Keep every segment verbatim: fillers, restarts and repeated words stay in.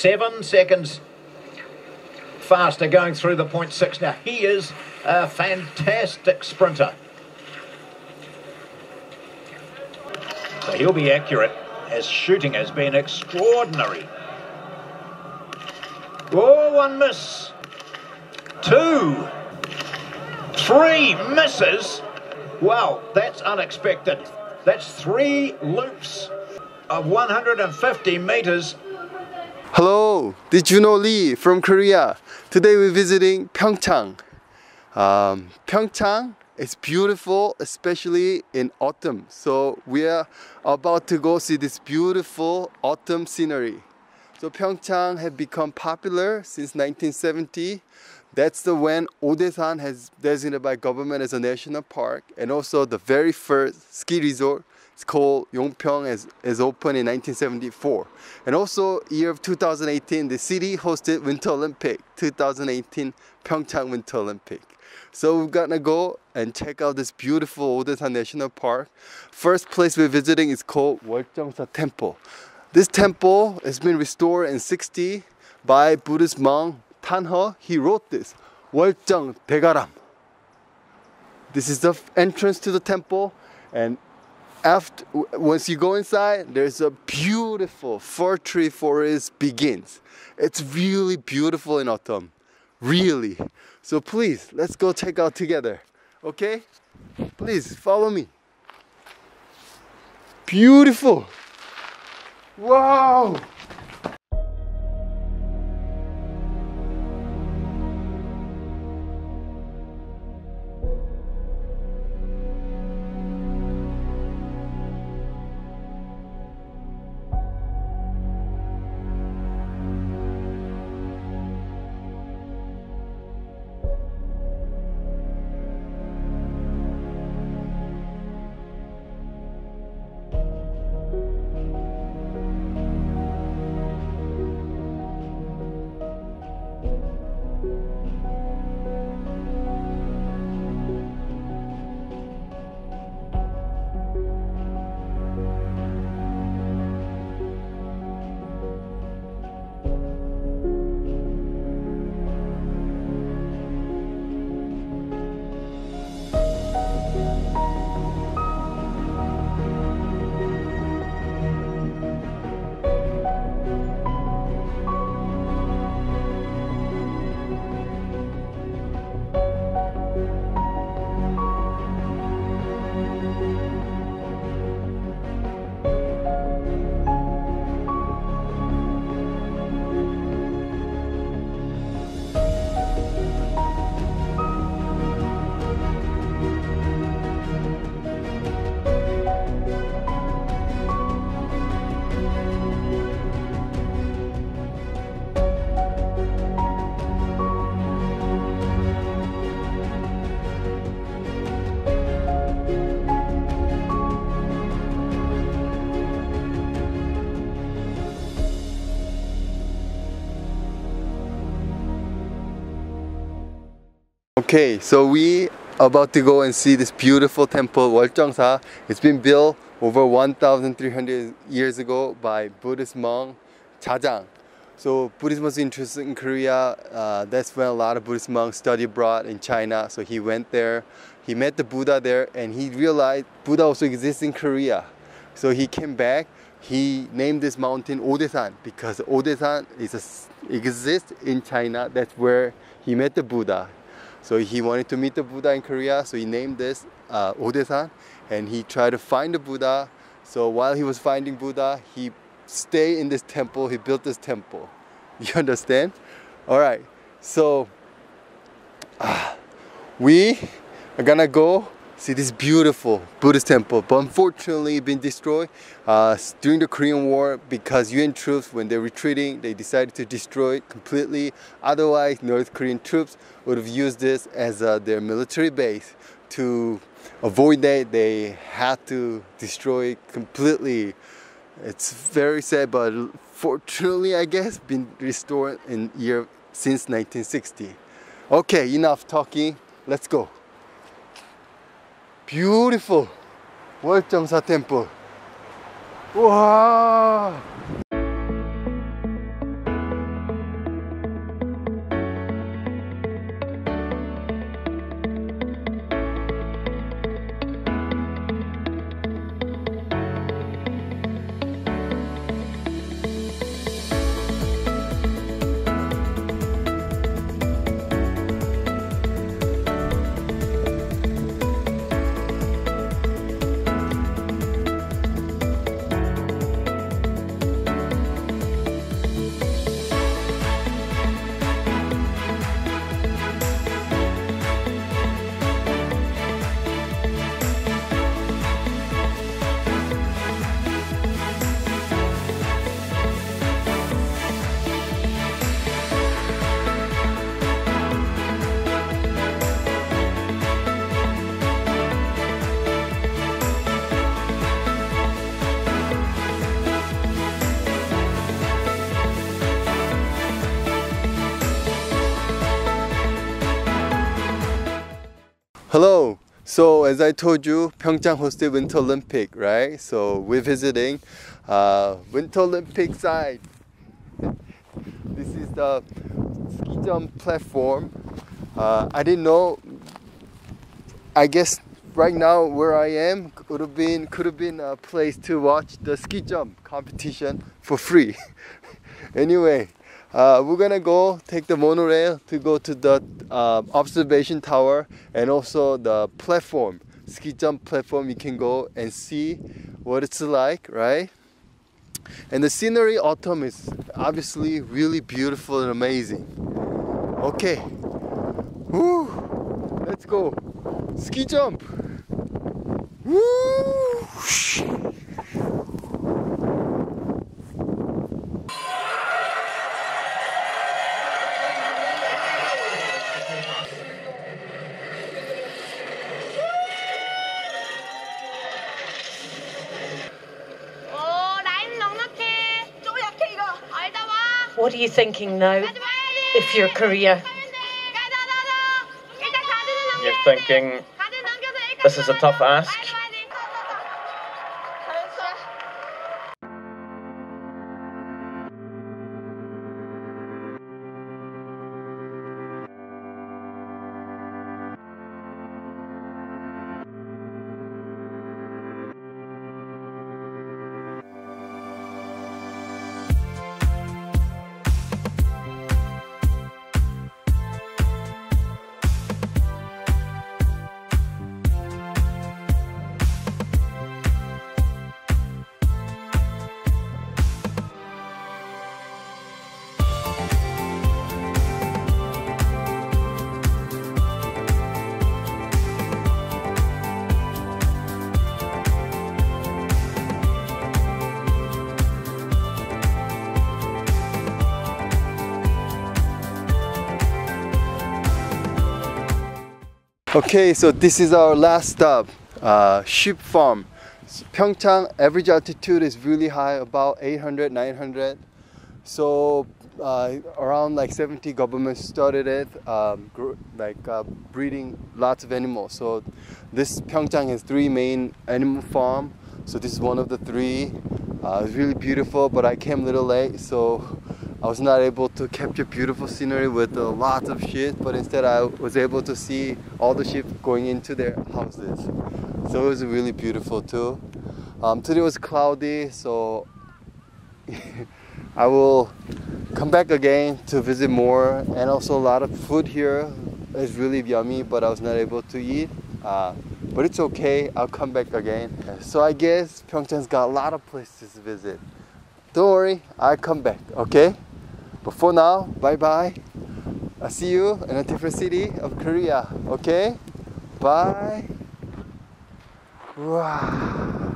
seven seconds faster going through the point six. Now, he is a fantastic sprinter. So he'll be accurate. His shooting has been extraordinary. Oh, one miss. Two. Three misses. Wow, that's unexpected. That's three loops of one hundred fifty meters. Hello, did you know Lee from Korea? Today we're visiting Pyeongchang. Um, Pyeongchang is beautiful, especially in autumn. So we are about to go see this beautiful autumn scenery. So Pyeongchang have become popular since nineteen seventy. That's the when Odaesan has designated by government as a national park, and also the very first ski resort, it's called Yongpyeong, is, is opened in nineteen seventy-four. And also year of two thousand eighteen, the city hosted Winter Olympic, two thousand eighteen Pyeongchang Winter Olympic. So we're gonna go and check out this beautiful Odaesan National Park. First place we're visiting is called Woljeongsa Temple. This temple has been restored in sixty by Buddhist monk Tan He. He wrote this, Woljeong Daegaram. This is the entrance to the temple, and after, once you go inside, there's a beautiful fir tree forest begins. It's really beautiful in autumn, really. So please, let's go check out together, okay? Please, follow me. Beautiful. Wow! Okay, so we about to go and see this beautiful temple, Woljeongsa. It's been built over one thousand three hundred years ago by Buddhist monk Jajang. So Buddhism was interested in Korea. Uh, that's when a lot of Buddhist monks studied abroad in China. So he went there, he met the Buddha there, and he realized Buddha also exists in Korea. So he came back. He named this mountain Odaesan because Odaesan is a, exists in China. That's where he met the Buddha. So he wanted to meet the Buddha in Korea, so he named this uh, Odaesan, and he tried to find the Buddha. So while he was finding Buddha, he stayed in this temple, he built this temple. You understand? Alright, so uh, we are gonna go see this beautiful Buddhist temple, but unfortunately it's been destroyed uh, during the Korean War, because U N troops, when they're retreating, they decided to destroy it completely. Otherwise, North Korean troops would have used this as uh, their military base. To avoid that, they had to destroy it completely. It's very sad, but fortunately, I guess, been restored in year since nineteen sixty. Okay, enough talking. Let's go. Beautiful Woljeongsa Temple. Wow! Hello! So as I told you, Pyeongchang hosted Winter Olympic, right? So we're visiting uh, Winter Olympic side. This is the ski jump platform. Uh, I didn't know, I guess right now where I am could have been, could have been a place to watch the ski jump competition for free. Anyway, Uh, we're gonna go take the monorail to go to the uh, observation tower and also the platform, ski jump platform. You can go and see what it's like, right? And the scenery autumn is obviously really beautiful and amazing. Okay, woo, let's go ski jump. Woo! What are you thinking now, if you're Korea? You're thinking, this is a tough ask? Okay, so this is our last stop, uh, sheep farm. So Pyeongchang average altitude is really high, about eight hundred, nine hundred. So uh, around like seventy governments started it, um, like uh, breeding lots of animals. So this Pyeongchang has three main animal farm. So this is one of the three. Uh, it's really beautiful, but I came a little late, so I was not able to capture beautiful scenery with a lot of sheep, but instead I was able to see all the sheep going into their houses. So it was really beautiful too. Um, today was cloudy, so I will come back again to visit more, and also a lot of food here is really yummy, but I was not able to eat. Uh, but it's okay, I'll come back again. So I guess Pyeongchang's got a lot of places to visit. Don't worry, I'll come back, okay? But for now, bye-bye. I'll see you in a different city of Korea, okay? Bye. Wow.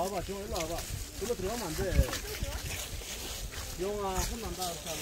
와봐, 지영아, 일로 와봐. 일로 들어가면 안 돼. 지영아, 혼난다.